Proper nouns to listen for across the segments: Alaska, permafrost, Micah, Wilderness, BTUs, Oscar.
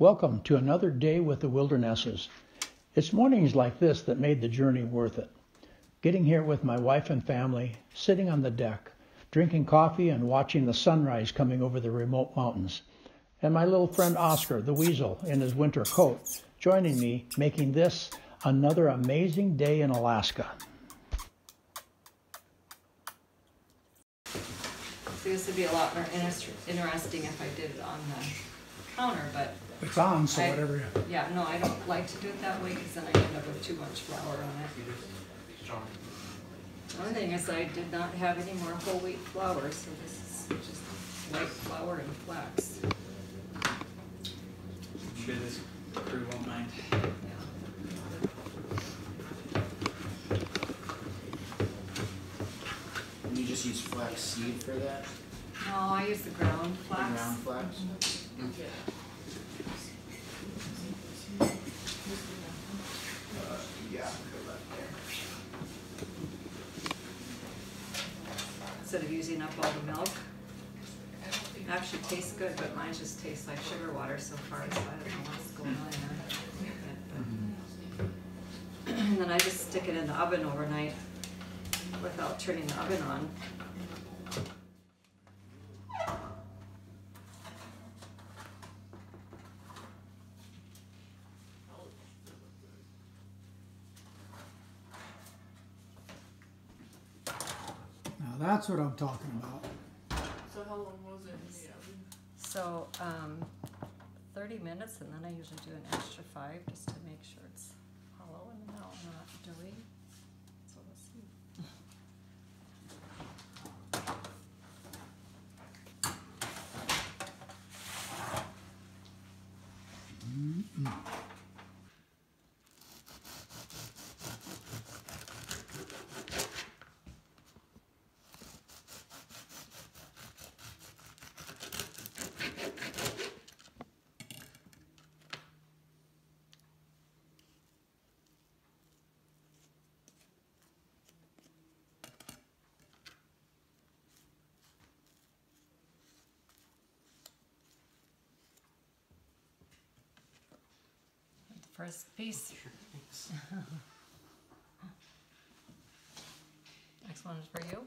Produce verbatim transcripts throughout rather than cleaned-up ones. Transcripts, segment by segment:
Welcome to another day with the Wildernesses. It's mornings like this that made the journey worth it. Getting here with my wife and family, sitting on the deck, drinking coffee and watching the sunrise coming over the remote mountains. And my little friend Oscar, the weasel, in his winter coat, joining me, making this another amazing day in Alaska. See, this would be a lot more inter interesting if I did it on the counter, but... It's on, so I, whatever. Yeah, no, I don't like to do it that way because then I end up with too much flour on it. One thing is I did not have any more whole wheat flour, so this is just white flour and flax. I'm sure this crew won't mind. Yeah. And you just use flax seed for that? No, I use the ground flax. The ground flax? Mm-hmm. Yeah. Instead of using up all the milk. It actually tastes good, but mine just tastes like sugar water so far, so I don't know what's going on there. But, and then I just stick it in the oven overnight without turning the oven on. That's what I'm talking about. So how long was it in the oven? So um, thirty minutes, and then I usually do an extra five just to make sure it's hollow and now I'm not doing. So we'll see. Mm-hmm. First piece. Next one is for you.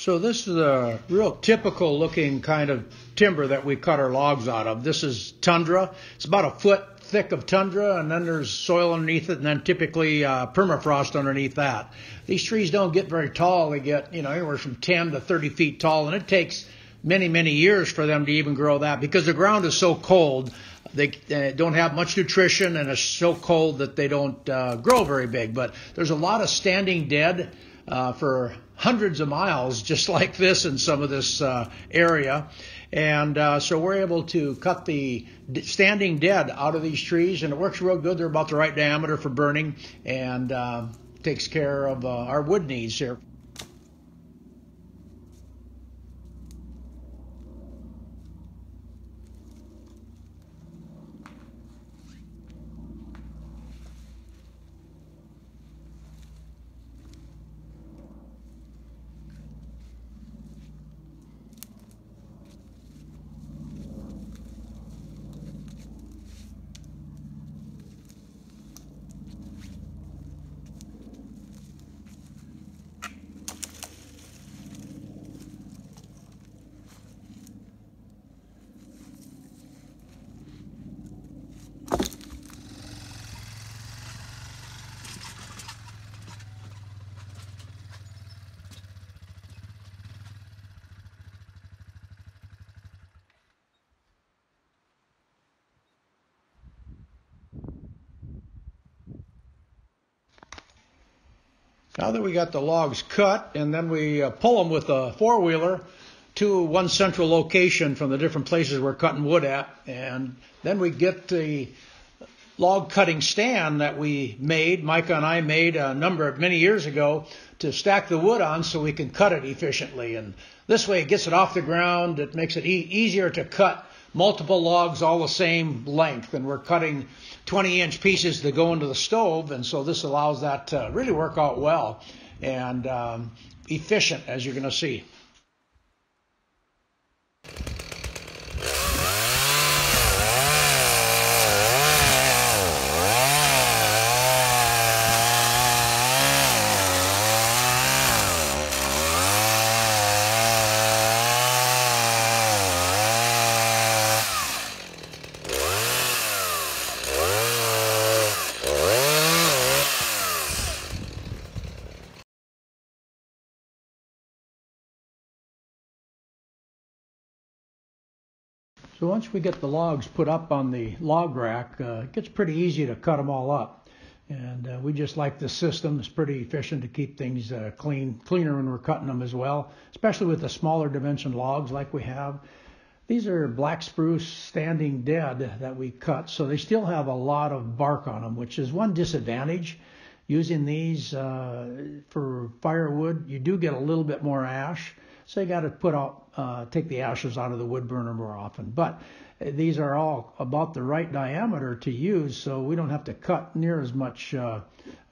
So this is a real typical looking kind of timber that we cut our logs out of. This is tundra. It's about a foot thick of tundra, and then there's soil underneath it, and then typically uh, permafrost underneath that. These trees don't get very tall. They get, you know, anywhere from ten to thirty feet tall, and it takes many, many years for them to even grow that because the ground is so cold. They uh, don't have much nutrition, and it's so cold that they don't uh, grow very big. But there's a lot of standing dead uh, for hundreds of miles just like this in some of this uh, area. And uh, so we're able to cut the standing dead out of these trees, and it works real good. They're about the right diameter for burning, and uh, takes care of uh, our wood needs here. Now that we got the logs cut, and then we uh, pull them with a four-wheeler to one central location from the different places we're cutting wood at, and then we get the log cutting stand that we made, Micah and I made a number of many years ago, to stack the wood on so we can cut it efficiently. And this way it gets it off the ground. It makes it e easier to cut multiple logs all the same length, and we're cutting twenty inch pieces that go into the stove, and so this allows that to really work out well and um, efficient, as you're going to see. So once we get the logs put up on the log rack, uh, it gets pretty easy to cut them all up. And uh, we just like this system. It's pretty efficient to keep things uh, clean, cleaner when we're cutting them as well, especially with the smaller dimension logs like we have. These are black spruce standing dead that we cut, so they still have a lot of bark on them, which is one disadvantage. Using these uh, for firewood, you do get a little bit more ash. So you got to put out, uh, take the ashes out of the wood burner more often. But these are all about the right diameter to use, so we don't have to cut near as much uh,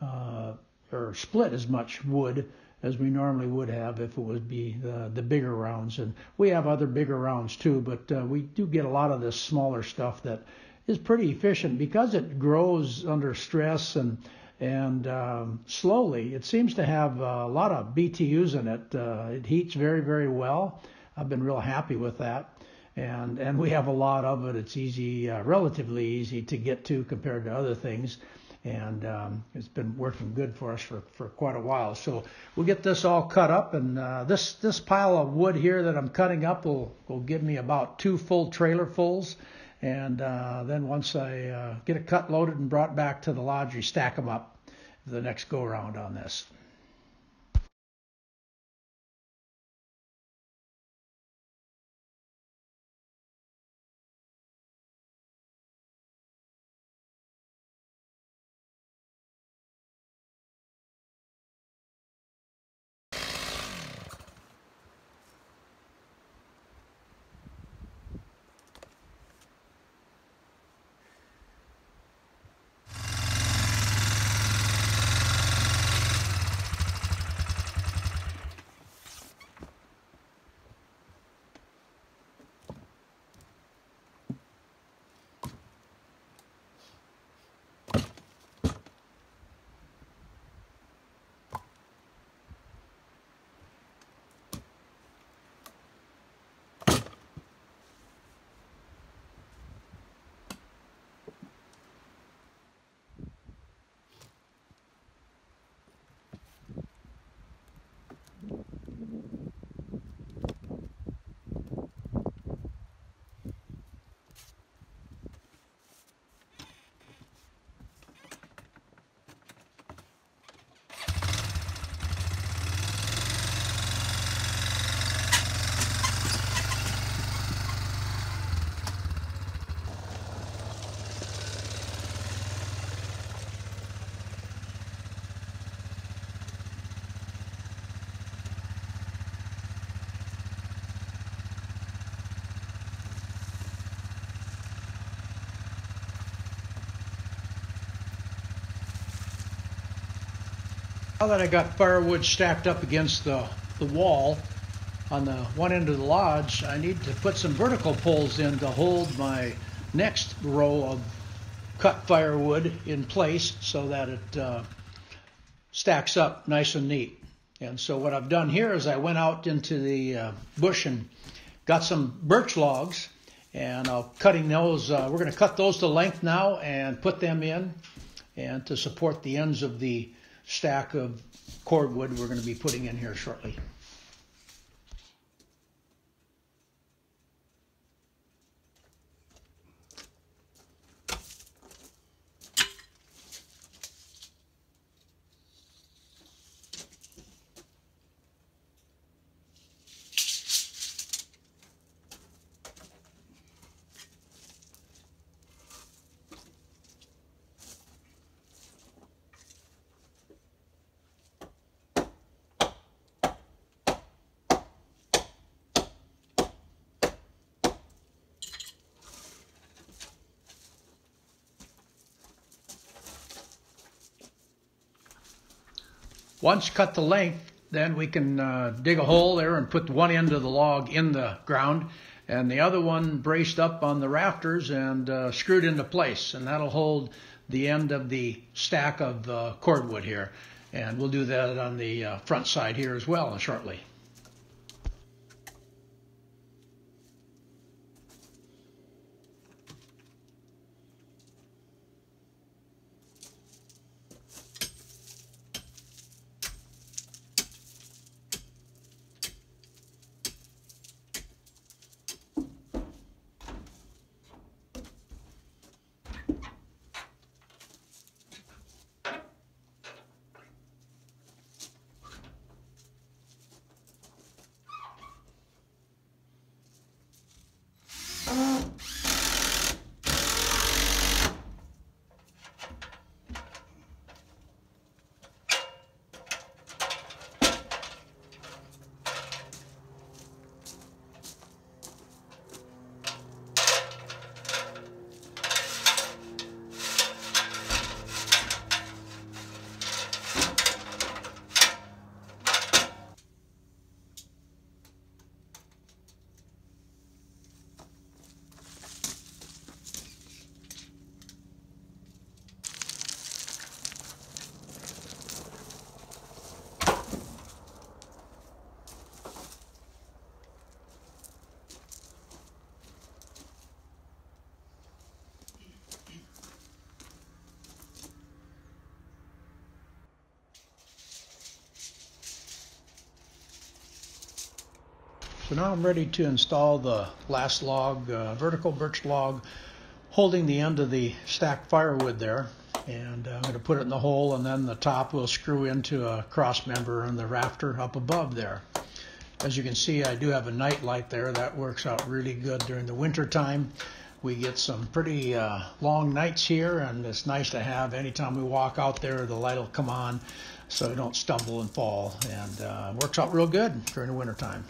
uh, or split as much wood as we normally would have if it would be the, the bigger rounds. And we have other bigger rounds too, but uh, we do get a lot of this smaller stuff that is pretty efficient because it grows under stress and and um, slowly. It seems to have a lot of B T Us in it. Uh, it heats very, very well. I've been real happy with that, and and we have a lot of it. It's easy, uh, relatively easy to get to compared to other things, and um, it's been working good for us for, for quite a while. So we'll get this all cut up, and uh, this this pile of wood here that I'm cutting up will, will give me about two full trailerfuls. And uh, then once I uh, get it cut, loaded, and brought back to the lodge, we stack them up for the next go-around on this. Now that I got firewood stacked up against the, the wall on the one end of the lodge, I need to put some vertical poles in to hold my next row of cut firewood in place so that it uh, stacks up nice and neat. And so what I've done here is I went out into the uh, bush and got some birch logs, and I'll cutting those. Uh, we're going to cut those to length now and put them in, and to support the ends of the stack of cordwood we're going to be putting in here shortly. Once cut to length, then we can uh, dig a hole there and put one end of the log in the ground and the other one braced up on the rafters and uh, screwed into place, and that'll hold the end of the stack of uh, cordwood here. And we'll do that on the uh, front side here as well shortly. So now I'm ready to install the last log, uh, vertical birch log, holding the end of the stacked firewood there. And I'm going to put it in the hole, and then the top will screw into a cross member and the rafter up above there. As you can see, I do have a night light there. That works out really good during the winter time. We get some pretty uh, long nights here, and it's nice to have. Anytime we walk out there, the light will come on so we don't stumble and fall. And uh, works out real good during the winter time.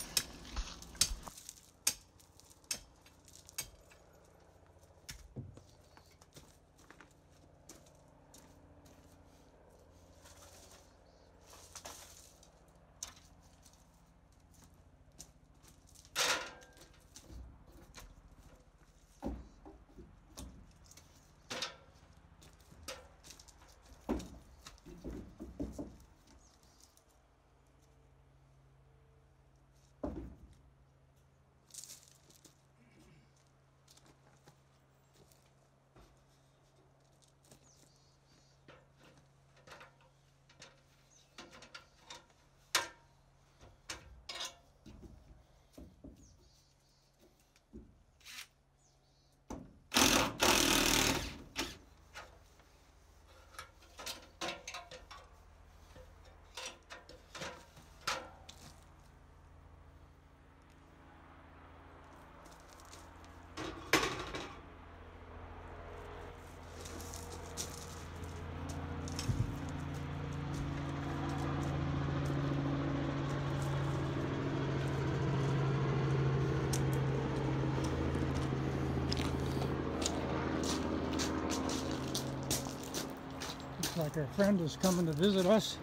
Like our friend is coming to visit us.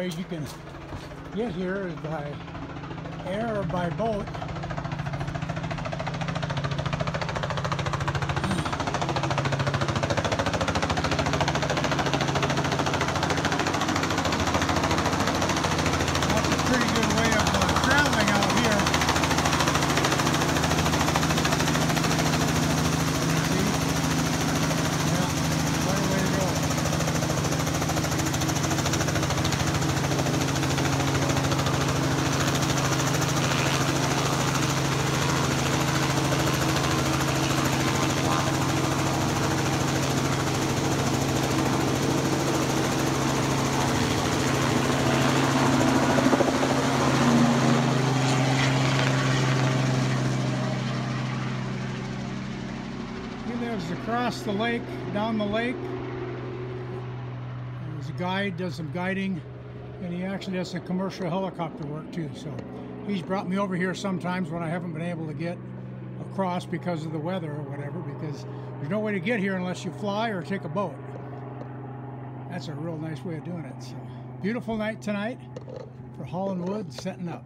way you can get here is by air or by boat. Across the lake, down the lake. There's a guide, does some guiding, and he actually does some commercial helicopter work too. So he's brought me over here sometimes when I haven't been able to get across because of the weather or whatever, because there's no way to get here unless you fly or take a boat. That's a real nice way of doing it. So beautiful night tonight for hauling wood, setting up.